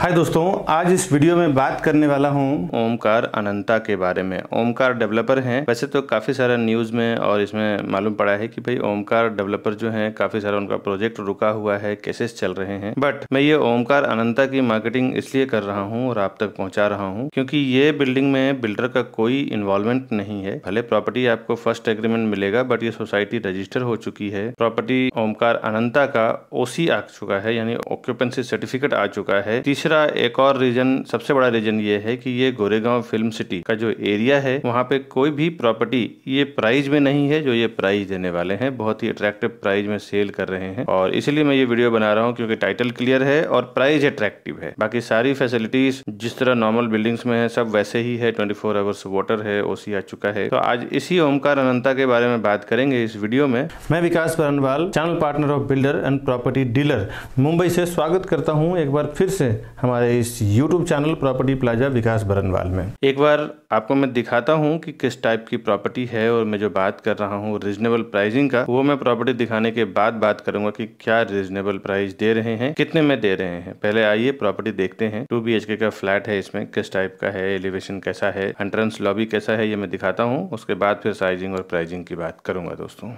हाय दोस्तों, आज इस वीडियो में बात करने वाला हूँ ओमकार अनंता के बारे में। ओमकार डेवलपर हैं। वैसे तो काफ़ी सारा न्यूज़ में और इसमें मालूम पड़ा है कि भाई ओमकार डेवलपर जो हैं काफ़ी सारा उनका प्रोजेक्ट रुका हुआ है, केसेस चल रहे हैं। बट मैं ये ओमकार अनंता की मार्केटिंग इसलिए कर रहा हूँ और आप तक पहुँचा रहा हूँ क्योंकि ये बिल्डिंग में बिल्डर का कोई इन्वॉल्वमेंट नहीं है। भले प्रॉपर्टी आपको फर्स्ट एग्रीमेंट मिलेगा बट ये सोसाइटी रजिस्टर हो चुकी है। प्रॉपर्टी ओमकार अनंता का OC आ चुका है यानी ऑक्यूपेंसी सर्टिफिकेट आ चुका है। तीसरा एक और रीजन, सबसे बड़ा रीजन ये है कि ये गोरेगांव फिल्म सिटी का जो एरिया है वहाँ पे कोई भी प्रॉपर्टी ये प्राइस में नहीं है जो ये प्राइस देने वाले हैं, बहुत ही अट्रैक्टिव प्राइस में सेल कर रहे हैं। और इसीलिए मैं ये वीडियो बना रहा हूँ क्योंकि टाइटल क्लियर है और प्राइस अट्रैक्टिव है। बाकी सारी फैसिलिटीज जिस तरह नॉर्मल बिल्डिंग्स में है सब वैसे ही है। 24 आवर्स वाटर है, OC आ चुका है। तो आज इसी ओमकार अनंता के बारे में बात करेंगे इस वीडियो में। मैं Vikas Barnwal, channel partner of builder and property dealer Mumbai से स्वागत करता हूँ एक बार फिर से हमारे इस YouTube channel property plaza Vikas Barnwal में। एक बार आपको मैं दिखाता हूँ कि किस टाइप की प्रॉपर्टी है और मैं जो बात कर रहा हूँ रीजनेबल प्राइसिंग का, वो मैं प्रॉपर्टी दिखाने के बाद बात करूंगा कि क्या रीजनेबल प्राइस दे रहे हैं, कितने में दे रहे हैं। पहले आइए प्रॉपर्टी देखते हैं। 2 BHK का फ्लैट है, इसमें किस टाइप का है, एलिवेशन कैसा है, एंट्रेंस लॉबी कैसा है, ये मैं दिखाता हूँ। उसके बाद फिर साइजिंग और प्राइजिंग की बात करूंगा दोस्तों।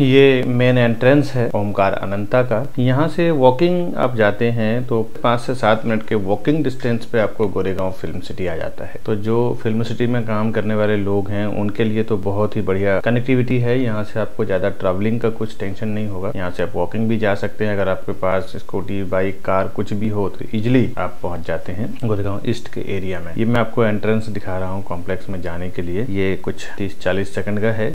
ये मेन एंट्रेंस है ओमकार अनंता का। यहाँ से वॉकिंग आप जाते हैं तो 5 से 7 मिनट के वॉकिंग डिस्टेंस पे आपको गोरेगांव फिल्म सिटी आ जाता है। तो जो फिल्म सिटी में काम करने वाले लोग हैं उनके लिए तो बहुत ही बढ़िया कनेक्टिविटी है। यहाँ से आपको ज़्यादा ट्रैवलिंग का कुछ टेंशन नहीं होगा। यहाँ से आप वॉकिंग भी जा सकते हैं। अगर आपके पास स्कूटी, बाइक, कार कुछ भी हो तो ईजिली आप पहुँच जाते हैं गोरेगांव ईस्ट के एरिया में। ये मैं आपको एंट्रेंस दिखा रहा हूँ कॉम्प्लेक्स में जाने के लिए। ये कुछ 30-40 सेकंड का है।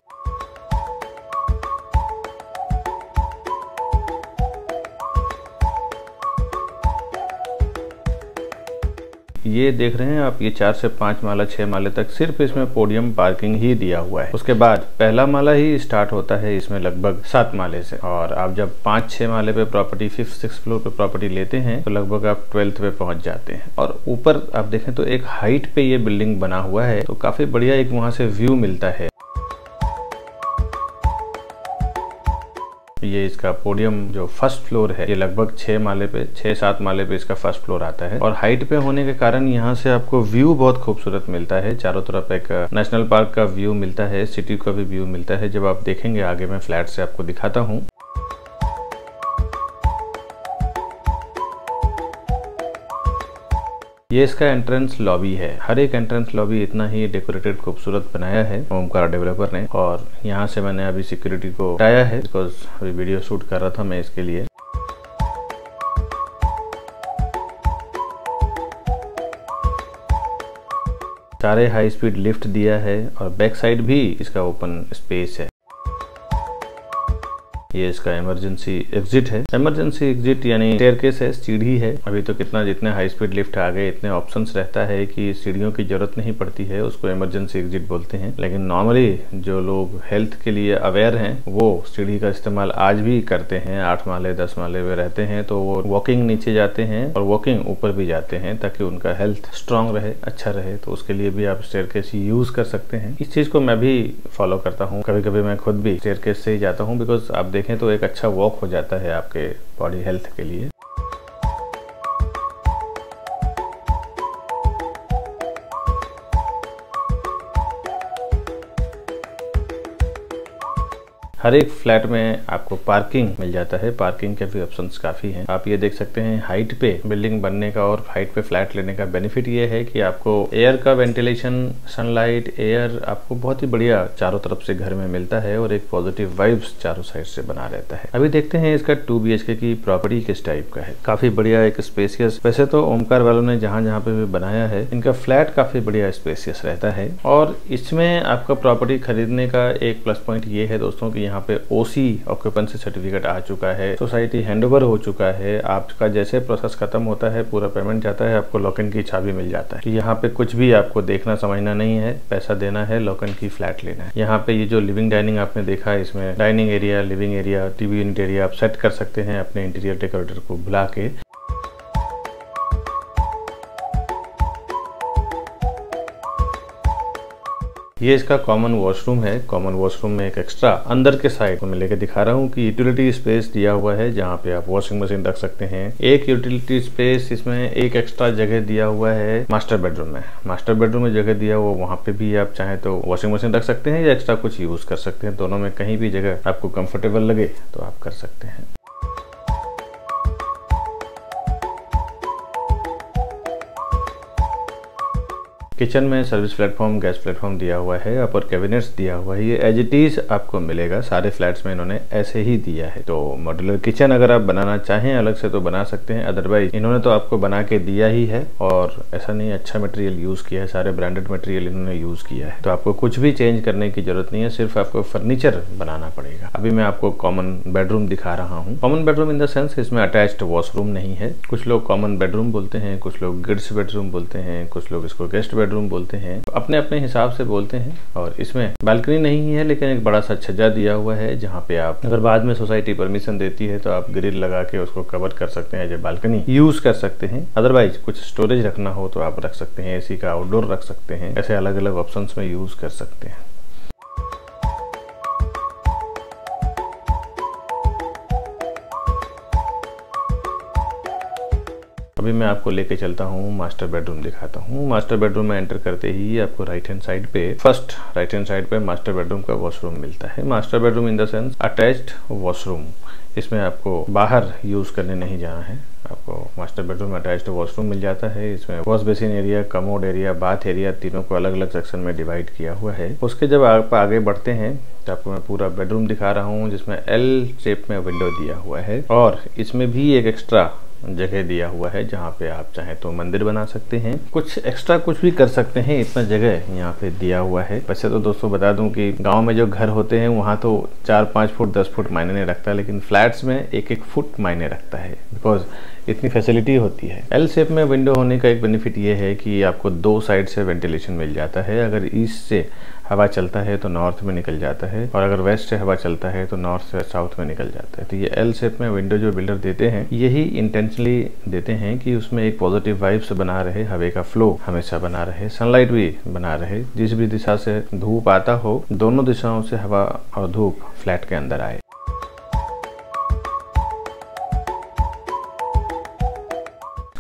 ये देख रहे हैं आप, ये 4 से 5 माला 6 माले तक सिर्फ इसमें पोडियम पार्किंग ही दिया हुआ है। उसके बाद पहला माला ही स्टार्ट होता है इसमें लगभग 7 माले से। और आप जब 5-6 माले पे प्रॉपर्टी 5th-6th फ्लोर पे प्रॉपर्टी लेते हैं तो लगभग आप 12th पे पहुंच जाते हैं। और ऊपर आप देखें तो एक हाइट पे ये बिल्डिंग बना हुआ है तो काफी बढ़िया एक वहाँ से व्यू मिलता है। ये इसका पोडियम जो 1st फ्लोर है ये लगभग 6-7 माले पे इसका 1st फ्लोर आता है। और हाइट पे होने के कारण यहाँ से आपको व्यू बहुत खूबसूरत मिलता है। चारों तरफ एक नेशनल पार्क का व्यू मिलता है, सिटी का भी व्यू मिलता है। जब आप देखेंगे आगे मैं फ्लैट से आपको दिखाता हूँ। ये इसका एंट्रेंस लॉबी है। हर एक एंट्रेंस लॉबी इतना ही डेकोरेटेड खूबसूरत बनाया है ओमकार डेवलपर ने। और यहाँ से मैंने अभी सिक्योरिटी को हटाया है बिकॉज अभी वीडियो शूट कर रहा था मैं इसके लिए। सारे हाई स्पीड लिफ्ट दिया है और बैक साइड भी इसका ओपन स्पेस है। ये इसका इमरजेंसी एग्जिट है। इमरजेंसी एग्जिट यानी स्टेयरकेस है, सीढ़ी है। अभी तो कितना जितने हाई स्पीड लिफ्ट आ गए इतने ऑप्शंस रहता है कि सीढ़ियों की जरूरत नहीं पड़ती है, उसको इमरजेंसी एग्जिट बोलते हैं। लेकिन नॉर्मली जो लोग हेल्थ के लिए अवेयर हैं वो सीढ़ी का इस्तेमाल आज भी करते हैं। 8 माले 10 माले में रहते हैं तो वो वॉकिंग नीचे जाते हैं और वॉकिंग ऊपर भी जाते हैं ताकि उनका हेल्थ स्ट्रांग रहे, अच्छा रहे। तो उसके लिए भी आप स्टेयरकेस यूज कर सकते हैं। इस चीज को मैं भी फॉलो करता हूँ। कभी कभी मैं खुद भी स्टेयरकेस से ही जाता हूँ बिकॉज आप देखें तो एक अच्छा वॉक हो जाता है आपके बॉडी हेल्थ के लिए। हर एक फ्लैट में आपको पार्किंग मिल जाता है। पार्किंग के भी ऑप्शंस काफ़ी हैं। आप ये देख सकते हैं हाइट पे बिल्डिंग बनने का और हाइट पे फ्लैट लेने का बेनिफिट ये है कि आपको एयर का वेंटिलेशन, सनलाइट, एयर आपको बहुत ही बढ़िया चारों तरफ से घर में मिलता है और एक पॉजिटिव वाइब्स चारों साइड से बना रहता है। अभी देखते हैं इसका 2 BHK की प्रॉपर्टी किस टाइप का है। काफ़ी बढ़िया एक स्पेसियस, वैसे तो ओमकार वालों ने जहाँ जहाँ पे भी बनाया है इनका फ्लैट काफ़ी बढ़िया स्पेसियस रहता है। और इसमें आपका प्रॉपर्टी खरीदने का एक प्लस पॉइंट ये है दोस्तों की यहाँ पे ओसी ऑक्यूपेंसी सर्टिफिकेट आ चुका है, सोसाइटी हैंडओवर हो चुका है। आपका जैसे प्रोसेस खत्म होता है पूरा पेमेंट जाता है, आपको लॉक इन की चाबी मिल जाता है। तो यहाँ पे कुछ भी आपको देखना समझना नहीं है, पैसा देना है, लॉक इन की फ्लैट लेना है। यहाँ पे ये जो लिविंग डाइनिंग आपने देखा है, इसमें dining area, living area, TV unit area आप सेट कर सकते हैं अपने इंटीरियर डेकोरेटर को बुला के। ये इसका कॉमन वॉशरूम है। कॉमन वॉशरूम में एक एक्स्ट्रा अंदर के साइड में लेके दिखा रहा हूँ कि यूटिलिटी स्पेस दिया हुआ है, जहाँ पे आप वॉशिंग मशीन रख सकते हैं। एक यूटिलिटी स्पेस इसमें एक एक्स्ट्रा जगह दिया हुआ है मास्टर बेडरूम में। मास्टर बेडरूम में जगह दिया हुआ, वहाँ पे भी आप चाहे तो वॉशिंग मशीन रख सकते हैं या एक्स्ट्रा कुछ यूज कर सकते हैं। दोनों में कहीं भी जगह आपको कम्फर्टेबल लगे तो आप कर सकते हैं। किचन में सर्विस प्लेटफॉर्म, गैस प्लेटफॉर्म दिया हुआ है, अपर कैबिनेट्स दिया हुआ है। ये एज इट इज आपको मिलेगा, सारे फ्लैट्स में इन्होंने ऐसे ही दिया है। तो मॉड्यूलर किचन अगर आप बनाना चाहें अलग से तो बना सकते हैं, अदरवाइज इन्होंने तो आपको बना के दिया ही है। और ऐसा नहीं, अच्छा मटेरियल यूज किया है, सारे ब्रांडेड मटेरियल इन्होंने यूज किया है, तो आपको कुछ भी चेंज करने की जरूरत नहीं है, सिर्फ आपको फर्नीचर बनाना पड़ेगा। अभी मैं आपको कॉमन बेडरूम दिखा रहा हूँ। Common bedroom in the sense इसमें अटैच्ड वॉशरूम नहीं है। कुछ लोग कॉमन बेडरूम बोलते हैं, कुछ लोग गिड्स बेडरूम बोलते हैं, कुछ लोग इसको गेस्ट बेडरूम बोलते हैं, अपने अपने हिसाब से बोलते हैं। और इसमें बालकनी नहीं है, लेकिन एक बड़ा सा छज्जा दिया हुआ है, जहाँ पे आप अगर बाद में सोसाइटी परमिशन देती है तो आप ग्रिल लगा के उसको कवर कर सकते हैं, जो बालकनी यूज कर सकते हैं। अदरवाइज कुछ स्टोरेज रखना हो तो आप रख सकते हैं, एसी का आउटडोर रख सकते हैं, ऐसे अलग अलग ऑप्शंस में यूज कर सकते हैं। अभी मैं आपको लेके चलता हूँ मास्टर बेडरूम दिखाता हूँ। मास्टर बेडरूम में एंटर करते ही आपको राइट हैंड साइड पे मास्टर बेडरूम का वॉशरूम मिलता है। Master bedroom in the sense attached washroom, इसमें आपको बाहर यूज करने नहीं जाना है, आपको मास्टर बेडरूम अटैच्ड वॉशरूम मिल जाता है। इसमें wash basin area, commode area, bath area, तीनों को अलग अलग सेक्शन में डिवाइड किया हुआ है। उसके जब आप आगे बढ़ते हैं तो आपको मैं पूरा बेडरूम दिखा रहा हूँ, जिसमें एल शेप में विंडो दिया हुआ है और इसमें भी एक एक्स्ट्रा जगह दिया हुआ है, जहाँ पे आप चाहे तो मंदिर बना सकते हैं, कुछ एक्स्ट्रा कुछ भी कर सकते हैं, इतना जगह यहाँ पे दिया हुआ है। वैसे तो दोस्तों बता दूं कि गांव में जो घर होते हैं वहाँ तो 4-5 फुट 10 फुट मायने नहीं रखता, लेकिन फ्लैट्स में 1-1 फुट मायने रखता है, बिकॉज इतनी फैसिलिटी होती है। एल शेप में विंडो होने का एक बेनिफिट ये है कि आपको दो साइड से वेंटिलेशन मिल जाता है। अगर ईस्ट से हवा चलता है तो नॉर्थ में निकल जाता है, और अगर वेस्ट से हवा चलता है तो नॉर्थ से साउथ में निकल जाता है। तो ये एल शेप में विंडो जो बिल्डर देते हैं, यही इंटेंशनली देते हैं कि उसमें एक पॉजिटिव वाइब्स बना रहे, हवा का फ्लो हमेशा बना रहे, सनलाइट भी बना रहे, जिस भी दिशा से धूप आता हो दोनों दिशाओं से हवा और धूप फ्लैट के अंदर आए।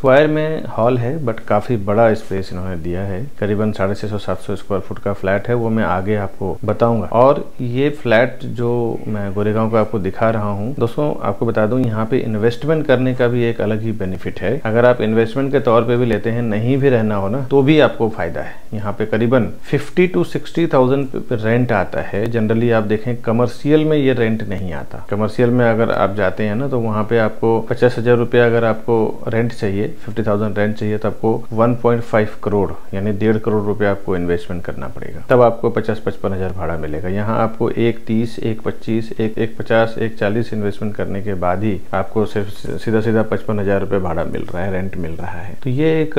स्क्वायर में हॉल है, बट काफ़ी बड़ा स्पेस इन्होंने दिया है, करीबन 650-700 स्क्वायर फुट का फ्लैट है, वो मैं आगे आपको बताऊंगा। और ये फ्लैट जो मैं गोरेगांव का आपको दिखा रहा हूँ, दोस्तों आपको बता दूं यहाँ पे इन्वेस्टमेंट करने का भी एक अलग ही बेनिफिट है। अगर आप इन्वेस्टमेंट के तौर पर भी लेते हैं, नहीं भी रहना हो ना, तो भी आपको फायदा है। यहाँ पे करीबन 50,000 to 60,000 रेंट आता है। जनरली आप देखें कमर्शियल में ये रेंट नहीं आता। कमर्शियल में अगर आप जाते हैं ना तो वहाँ पे आपको 50,000 रुपया अगर आपको रेंट चाहिए, 50,000 रेंट चाहिए, तो आपको 1.5 करोड़ यानी 1.5 करोड़ रुपया आपको इन्वेस्टमेंट करना पड़ेगा, तब आपको 50-55 हज़ार भाड़ा मिलेगा। यहाँ आपको 1 30, 1 25, 1 50, 1 40 इन्वेस्टमेंट करने के बाद ही आपको सिर्फ सीधा सीधा 55,000 रुपये भाड़ा मिल रहा है, रेंट मिल रहा है। तो ये एक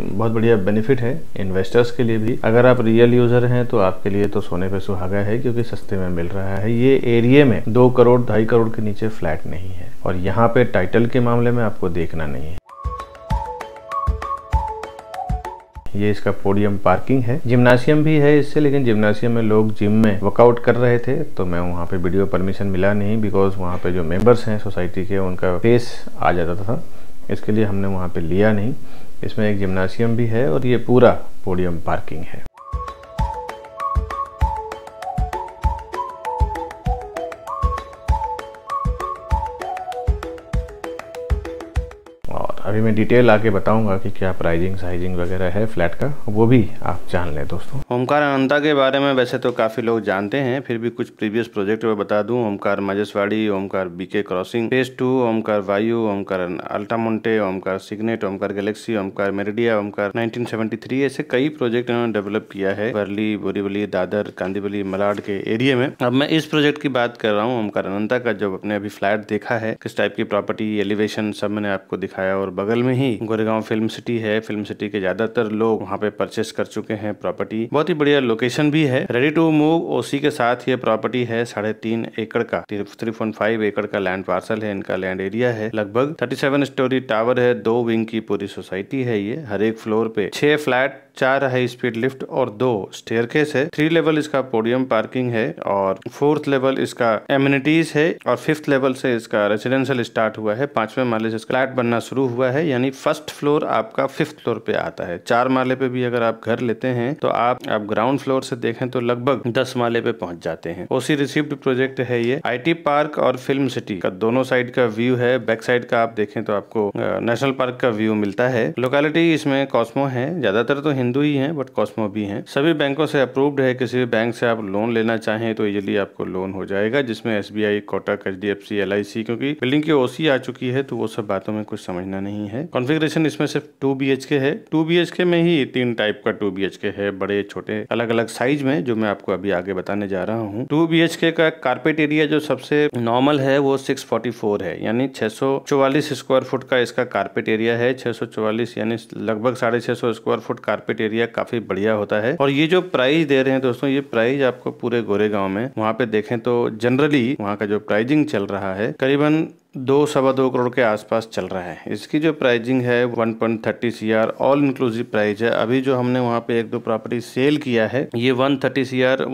बहुत बढ़िया बेनिफिट है इन्वेस्टर्स के लिए भी। अगर आप रियल यूजर हैं तो आपके लिए तो सोने पे सुहागा है, क्योंकि सस्ते में मिल रहा है। ये एरिया में 2 करोड़ 2.5 करोड़ के नीचे फ्लैट नहीं है, और यहाँ पे टाइटल के मामले में आपको देखना नहीं है। ये इसका पोडियम पार्किंग है, जिम्नासियम भी है इससे, लेकिन जिम्नासियम में लोग जिम में वर्कआउट कर रहे थे तो मैं वहाँ पे वीडियो परमिशन मिला नहीं, बिकॉज वहाँ पे जो मेंबर्स हैं सोसाइटी के उनका फेस आ जाता था, इसके लिए हमने वहाँ पे लिया नहीं। इसमें एक जिम्नासियम भी है और ये पूरा पोडियम पार्किंग है। अभी मैं डिटेल आके बताऊंगा कि क्या प्राइजिंग साइजिंग वगैरह है फ्लैट का, वो भी आप जान लें दोस्तों। ओमकार अनंता के बारे में वैसे तो काफ़ी लोग जानते हैं, फिर भी कुछ प्रीवियस प्रोजेक्ट में बता दूं। Omkar मजेस्वाड़ी, Omkar BK crossing phase 2, Omkar Vayu, Omkar Altamonte, Omkar Signet, Omkar Galaxy, Omkar Meridia, Omkar 1973, ऐसे कई प्रोजेक्ट इन्होंने डेवलप किया है बरली, बोरीवली, दादर, कांदीबली, मलाड के एरिया में। अब मैं इस प्रोजेक्ट की बात कर रहा हूँ ओमकार अनंता का, जो अपने अभी फ्लैट देखा है, किस टाइप की प्रॉपर्टी, एलिवेशन सब मैंने आपको दिखाया। और बगल में ही गोरेगांव फिल्म सिटी है, फिल्म सिटी के ज्यादातर लोग वहाँ पे परचेस कर चुके हैं प्रॉपर्टी। बहुत ही बढ़िया लोकेशन भी है, रेडी टू मूव ओसी के साथ ये प्रॉपर्टी है। 3.5 एकड़ का, 3.5 एकड़ का लैंड पार्सल है, इनका लैंड एरिया है। लगभग 37 स्टोरी टावर है, 2 विंग की पूरी सोसाइटी है ये। हर एक फ्लोर पे 6 फ्लैट, 4 हाई स्पीड लिफ्ट और 2 स्टेयरकेस है। 3 लेवल इसका पोडियम पार्किंग है और 4th लेवल इसका एमिनिटीज है और 5th लेवल से इसका रेसिडेंशियल स्टार्ट हुआ है। 5वें माले से फ्लैट बनना शुरू हुआ है, यानी 1st फ्लोर आपका 5th फ्लोर पे आता है। 4 माले पे भी अगर आप घर लेते हैं तो आप ग्राउंड फ्लोर से देखें तो लगभग 10 माले पे पहुंच जाते हैं। ओसी रिसीव्ड प्रोजेक्ट है ये। आईटी पार्क और फिल्म सिटी का दोनों साइड का व्यू है। बैक साइड का आप देखें तो आपको नेशनल पार्क का व्यू मिलता है। लोकेलिटी इसमें कॉस्मो है, ज्यादातर तो हिंदू ही है बट कॉस्मो भी है। सभी बैंकों से अप्रूव्ड है, किसी भी बैंक से आप लोन लेना चाहें तो इजिली आपको लोन हो जाएगा, जिसमें SBI, कोटक, HDFC, LIC, क्योंकि बिल्डिंग की ओसी आ चुकी है तो वो सब बातों में कुछ समझना नहीं है। कॉन्फ़िगरेशन इसमें सिर्फ 2 BHK है। 2 BHK में ही 3 टाइप का 2 BHK है, बड़े छोटे अलग अलग साइज में, जो मैं आपको अभी आगे बताने जा रहा हूँ। 2 BHK का कारपेट एरिया जो सबसे नॉर्मल है वो 644 है, यानी 644 स्क्वायर फुट का इसका कारपेट एरिया है। 644 यानी लगभग 650 स्क्वायर फुट कारपेट एरिया काफी बढ़िया होता है। और ये जो प्राइस दे रहे हैं दोस्तों, ये प्राइस आपको पूरे गोरेगांव में वहाँ पे देखें तो जनरली वहाँ का जो प्राइजिंग चल रहा है करीबन 2-2.25 करोड़ के आसपास चल रहा है। इसकी जो प्राइजिंग है 1.30 CR ऑल इंक्लूसिव प्राइस है। अभी जो हमने वहाँ पे 1-2 प्रॉपर्टी सेल किया है ये 1.30 CR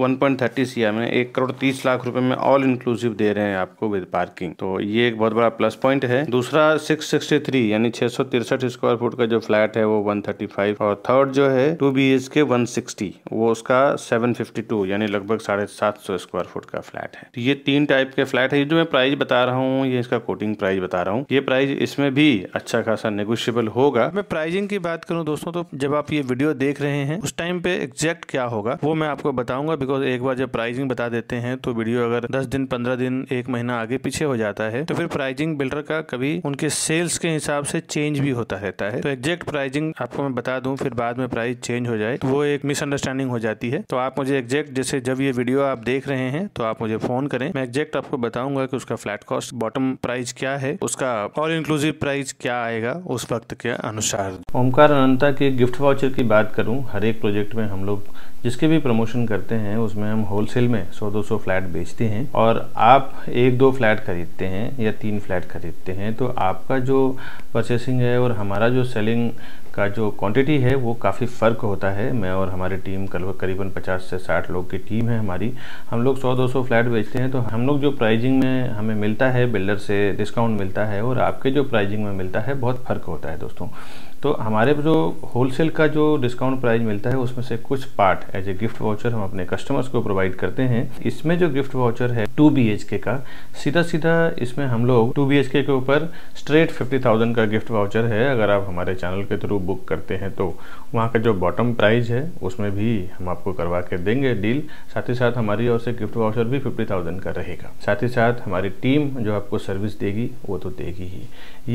में 1 करोड़ 30 लाख रुपए में ऑल इंक्लूसिव दे रहे हैं आपको विद पार्किंग, तो ये एक बहुत बड़ा प्लस पॉइंट है। दूसरा 663 यानी 663 स्क्वायर फुट का जो फ्लैट है वो 135 और थर्ड जो है 2 BHK 160 वो उसका 752 यानी लगभग 750 स्क्वायर फुट का फ्लैट है। ये 3 टाइप के फ्लैट है। ये जो मैं प्राइस बता रहा हूँ ये इसका कोटिंग प्राइस बता रहा हूँ, ये प्राइस इसमें भी अच्छा खासा नेगोशिएबल होगा। मैं प्राइजिंग की बात करूँ दोस्तों तो जब आप ये वीडियो देख रहे हैं उस टाइम पे एग्जैक्ट क्या होगा वो मैं आपको बताऊंगा, बिकॉज एक बार जब प्राइजिंग बता देते हैं तो वीडियो अगर 10 दिन, 15 दिन, 1 महीना आगे पीछे हो जाता है तो फिर प्राइजिंग बिल्डर का कभी उनके सेल्स के हिसाब से चेंज भी होता रहता है। तो एग्जैक्ट प्राइजिंग आपको मैं बता दूं फिर बाद में प्राइस चेंज हो जाए तो वो एक मिसअंडरस्टैंडिंग हो जाती है। तो आप मुझे एग्जैक्ट जैसे जब ये वीडियो आप देख रहे हैं तो आप मुझे फोन करें, मैं एग्जैक्ट आपको बताऊंगा कि उसका फ्लैट कॉस्ट बॉटम प्राइस क्या है, उसका ऑल इंक्लूसिव प्राइस क्या आएगा उस वक्त के अनुसार। ओमकार अनंता के गिफ्ट वाउचर की बात करूं, हर एक प्रोजेक्ट में हम लोग जिसके भी प्रमोशन करते हैं उसमें हम होलसेल में 100-200 फ्लैट बेचते हैं और आप 1-2 फ्लैट खरीदते हैं या 3 फ्लैट खरीदते हैं तो आपका जो परचेसिंग है और हमारा जो सेलिंग का जो क्वांटिटी है वो काफ़ी फ़र्क होता है। मैं और हमारी टीम करीबन 50 से 60 लोग की टीम है हमारी, हम लोग 100-200 फ्लैट बेचते हैं तो हम लोग जो प्राइजिंग में हमें मिलता है बिल्डर से डिस्काउंट मिलता है और आपके जो प्राइजिंग में मिलता है बहुत फ़र्क होता है दोस्तों। तो हमारे जो होलसेल का जो डिस्काउंट प्राइस मिलता है उसमें से कुछ part as a gift voucher हम अपने कस्टमर्स को प्रोवाइड करते हैं। इसमें जो गिफ्ट वाउचर है 2 BHK का, सीधा इसमें हम लोग 2 BHK के ऊपर स्ट्रेट 50,000 का गिफ्ट वाउचर है। अगर आप हमारे चैनल के थ्रू बुक करते हैं तो वहाँ का जो बॉटम प्राइस है उसमें भी हम आपको करवा के देंगे डील। साथ ही साथ हमारी ओर से गिफ्ट वाउचर भी 50,000 का रहेगा। साथ ही साथ हमारी टीम जो आपको सर्विस देगी वो तो देगी ही,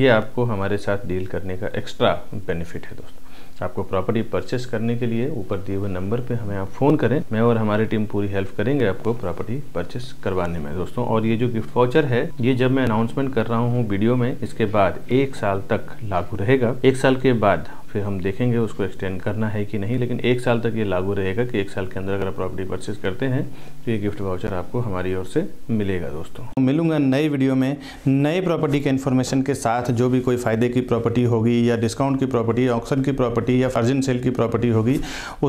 ये आपको हमारे साथ डील करने का एक्स्ट्रा बेनिफिट है दोस्तों। आपको प्रॉपर्टी परचेस करने के लिए ऊपर दिए हुए नंबर पे हमें आप फ़ोन करें, मैं और हमारी टीम पूरी हेल्प करेंगे आपको प्रॉपर्टी परचेस करवाने में दोस्तों। और ये जो गिफ्ट वाउचर है ये जब मैं अनाउंसमेंट कर रहा हूँ वीडियो में, इसके बाद 1 साल तक लागू रहेगा। 1 साल के बाद फिर हम देखेंगे उसको एक्सटेंड करना है कि नहीं, लेकिन 1 साल तक ये लागू रहेगा कि 1 साल के अंदर अगर आप प्रॉपर्टी परचेस करते हैं तो ये गिफ्ट वाउचर आपको हमारी ओर से मिलेगा दोस्तों। मिलूंगा नई वीडियो में नई प्रॉपर्टी के इन्फॉर्मेशन के साथ। जो भी कोई फायदे की प्रॉपर्टी होगी या डिस्काउंट की प्रॉपर्टी, ऑक्शन की प्रॉपर्टी या अर्जेंट सेल की प्रॉपर्टी होगी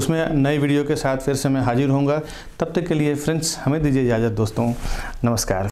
उसमें नई वीडियो के साथ फिर से मैं हाजिर होंगे। तब तक के लिए फ्रेंड्स हमें दीजिए इजाज़त दोस्तों, नमस्कार।